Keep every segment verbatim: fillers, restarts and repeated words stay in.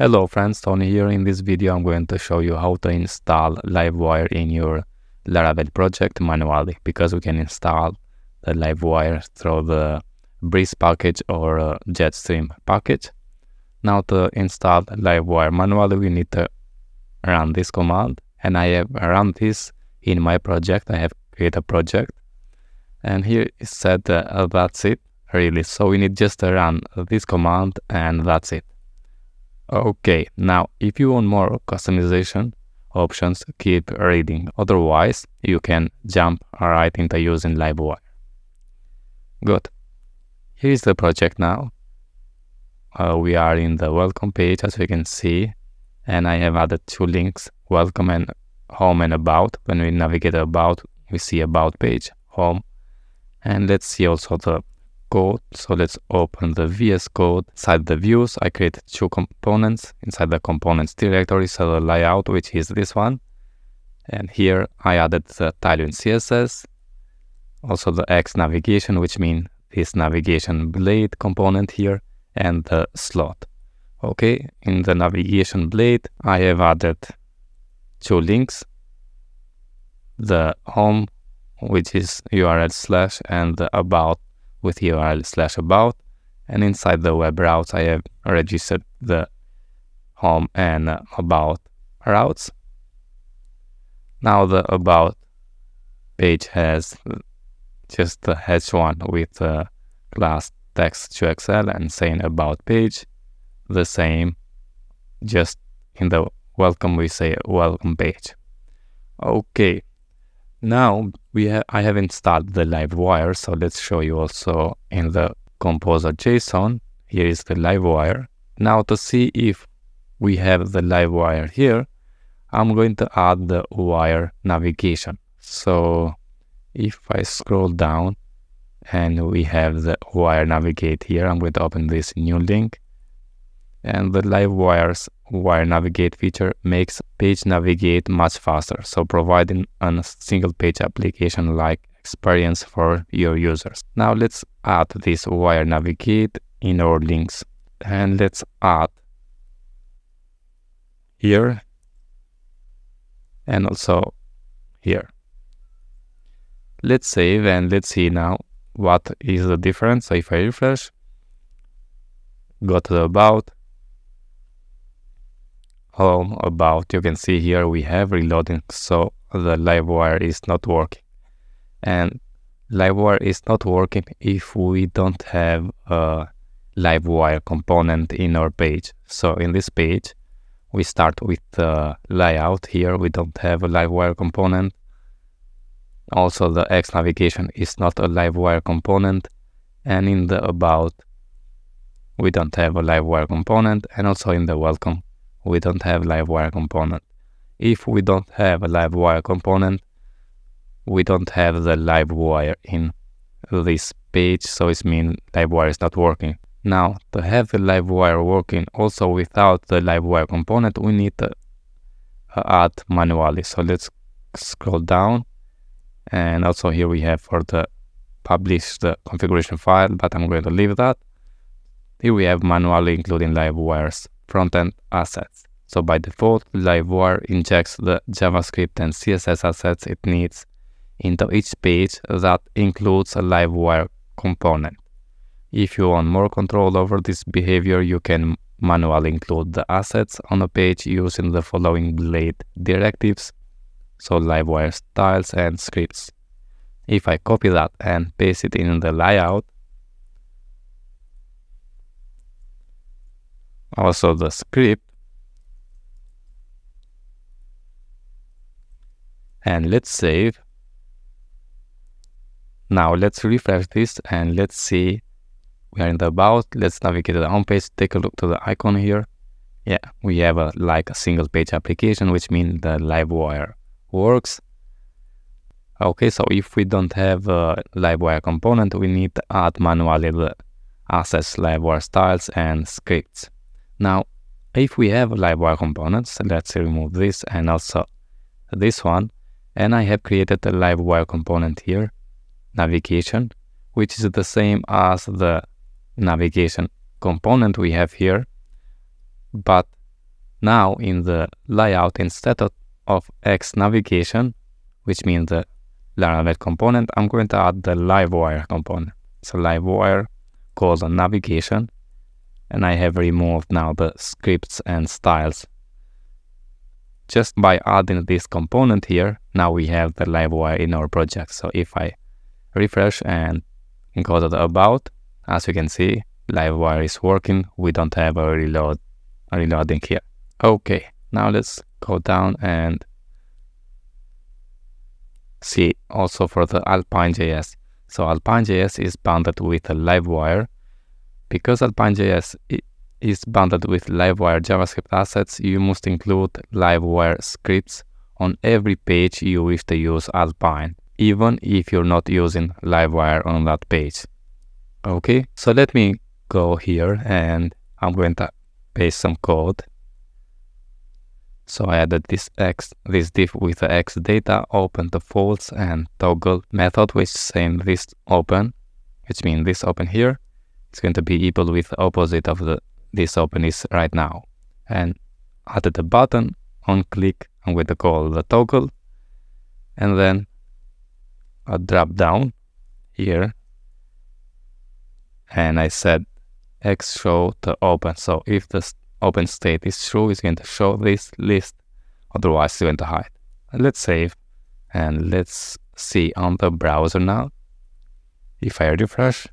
Hello friends, Tony here. In this video I'm going to show you how to install Livewire in your Laravel project manually, because we can install the Livewire through the Breeze package or uh, Jetstream package. Now to install Livewire manually we need to run this command, and I have run this in my project. I have created a project and here it said uh, that's it really, so we need just to run this command and that's it. Okay, now if you want more customization options, keep reading, otherwise you can jump right into using Livewire. Good. Here is the project now. Uh, we are in the welcome page, as we can see, and I have added two links, welcome and home and about. When we navigate about, we see about page, home, and let's see also the code. So let's open the V S code. Inside the views, I created two components inside the components directory. So the layout, which is this one, and here I added the Tailwind C S S, also the X navigation, which means this navigation blade component here, and the slot. Okay, in the navigation blade, I have added two links: the home, which is U R L slash, and the about, with U R L slash about. And inside the web routes I have registered the home and about routes. Now the about page has just the h one with uh, class text to Excel and saying about page, the same, just in the welcome we say welcome page. Okay, now we ha I have installed the Livewire, so let's show you also in the composer dot J S O N. Here is the Livewire. Now to see if we have the Livewire here, I'm going to add the wire navigation. So if I scroll down and we have the wire navigate here, I'm going to open this new link, and the Livewire's wire navigate feature makes page navigate much faster, so providing a single page application like experience for your users. Now let's add this wire navigate in our links, and let's add here and also here. Let's save and let's see now what is the difference. So if I refresh, go to the about, home, about, you can see here we have reloading, so the Livewire is not working. And Livewire is not working if we don't have a Livewire component in our page. So in this page we start with the layout. Here we don't have a Livewire component. Also the X navigation is not a Livewire component, and in the about we don't have a Livewire component, and also in the welcome we don't have Livewire component. If we don't have a Livewire component, we don't have the Livewire in this page, so it means Livewire is not working. Now to have the Livewire working also without the Livewire component, we need to add manually. So let's scroll down, and also here we have for the publish the configuration file, but I'm going to leave that. Here we have manually including Livewire's front-end assets. So by default, Livewire injects the JavaScript and C S S assets it needs into each page that includes a Livewire component. If you want more control over this behavior, you can manually include the assets on a page using the following blade directives, so Livewire styles and scripts. If I copy that and paste it in the layout, also the script, and let's save. Now let's refresh this and let's see, we are in the about. Let's navigate to the home page, take a look to the icon here. Yeah, we have a like a single page application, which means the Livewire works. Okay, so if we don't have a Livewire component, we need to add manually the assets, Livewire styles and scripts. Now, if we have Livewire components, let's remove this and also this one. And I have created a Livewire component here, navigation, which is the same as the navigation component we have here. But Now in the layout, instead of, of X navigation, which means the Laravel component, I'm going to add the Livewire component. So Livewire calls on navigation, and I have removed now the scripts and styles. Just by adding this component here, now we have the Livewire in our project. So if I refresh and go to the about, as you can see, Livewire is working. We don't have a reload, a reloading here. Okay, now let's go down and see also for the Alpine dot J S. So Alpine dot J S is bounded with a Livewire. Because Alpine dot J S is bounded with Livewire JavaScript assets, you must include Livewire scripts on every page you wish to use Alpine, even if you're not using Livewire on that page. Okay, so let me go here and I'm going to paste some code. So I added this X, this div with the X data, open the false and toggle method, which saying this open, which means this open here, it's going to be equal with the opposite of the this open is right now. And added the button on click, I'm going to call the toggle, and then a drop down here, and I said X show the open. So if the open state is true, it's going to show this list, otherwise it's going to hide. Let's save and let's see on the browser now. If I refresh,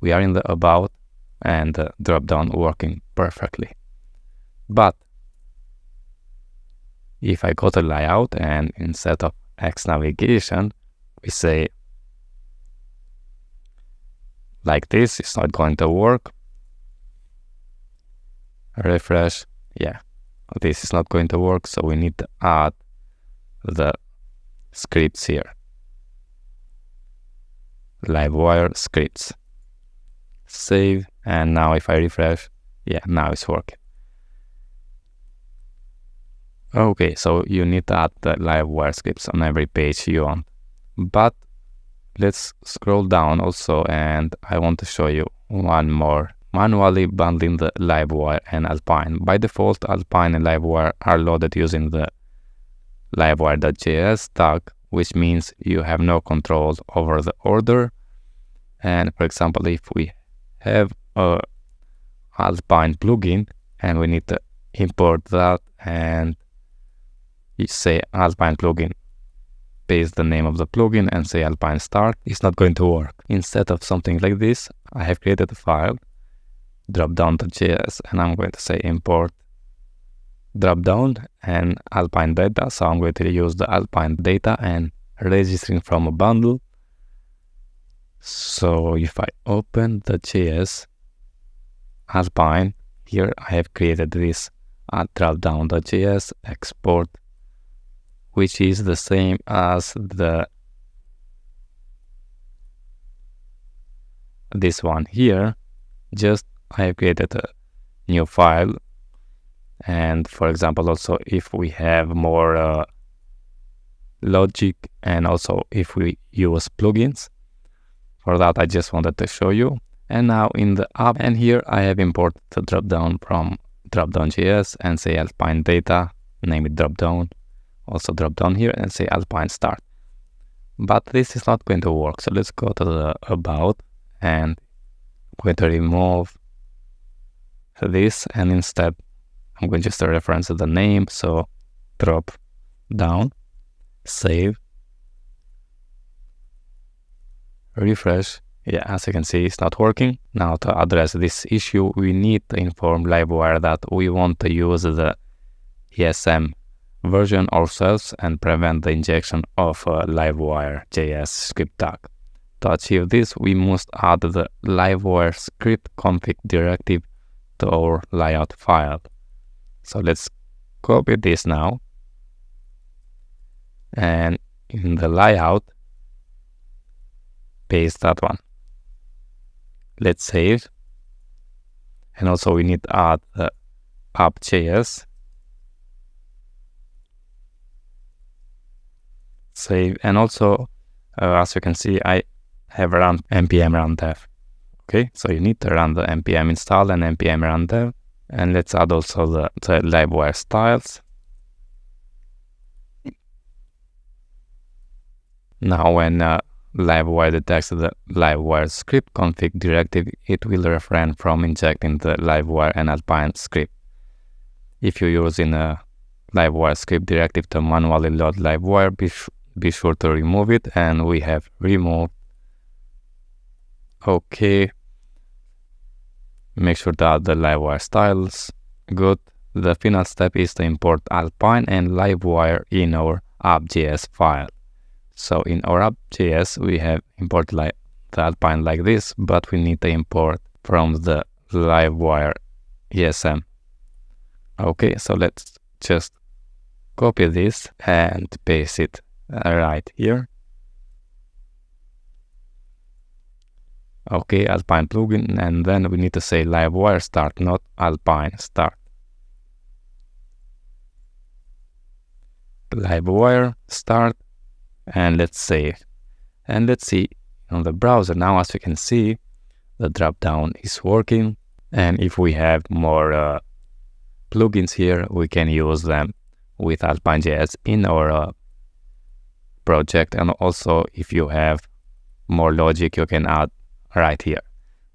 we are in the about and the drop down working perfectly. But if I go to layout and instead of X navigation, we say like this, it's not going to work. Refresh, yeah, this is not going to work, so we need to add the scripts here, Livewire scripts. Save, and now if I refresh, yeah, now it's working. Okay, so you need to add the Livewire scripts on every page you want. But let's scroll down also, and I want to show you one more. Manually bundling the Livewire and Alpine. By default, Alpine and Livewire are loaded using the Livewire dot J S tag, which means you have no control over the order. And for example, if we have a Alpine plugin and we need to import that, and you say Alpine plugin, paste the name of the plugin and say Alpine start, it's not going to work. Instead of something like this, I have created a file, drop down to J S, and I'm going to say import drop down and Alpine data. So I'm going to use the Alpine data and registering from a bundle. So if I open the J S Alpine, here I have created this at dropdown dot J S export, which is the same as the this one here. Just I have created a new file, and for example also if we have more uh, logic, and also if we use plugins. For that I just wanted to show you. And now in the app, and here I have imported the dropdown from dropdown dot J S and say Alpine data, name it dropdown, also dropdown here and say Alpine start. But this is not going to work, so let's go to the about and I'm going to remove this, and instead I'm going just to reference the name, so drop down, save, refresh. Yeah, as you can see, it's not working. Now to address this issue, we need to inform Livewire that we want to use the E S M version ourselves and prevent the injection of a Livewire dot J S script tag. To achieve this, we must add the Livewire script config directive to our layout file. So let's copy this now. And in the layout, paste that one. Let's save. And also we need to add the app dot J S. Save. And also, uh, as you can see, I have run npm run dev. Okay, so you need to run the npm install and npm run dev And let's add also the, the Livewire styles. Now when uh, Livewire detects the Livewire script config directive, it will refrain from injecting the Livewire and Alpine script. If you're using a Livewire script directive to manually load Livewire, be, be sure to remove it, and we have removed. Okay. Make sure to add the Livewire styles. Good. The final step is to import Alpine and Livewire in our app.js file. So in our app.js, we have imported like the Alpine like this, but we need to import from the Livewire E S M. Okay, so let's just copy this and paste it right here. Okay, Alpine plugin, and then we need to say Livewire start, not Alpine start. Livewire start, and let's save. And let's see on the browser now, as we can see, the dropdown is working. And if we have more uh, plugins here, we can use them with Alpine.js in our uh, project. And also, if you have more logic, you can add right here.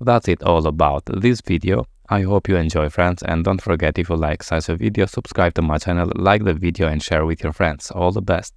That's it all about this video. I hope you enjoy, friends, and don't forget, if you like such a video, subscribe to my channel, like the video and share with your friends. All the best.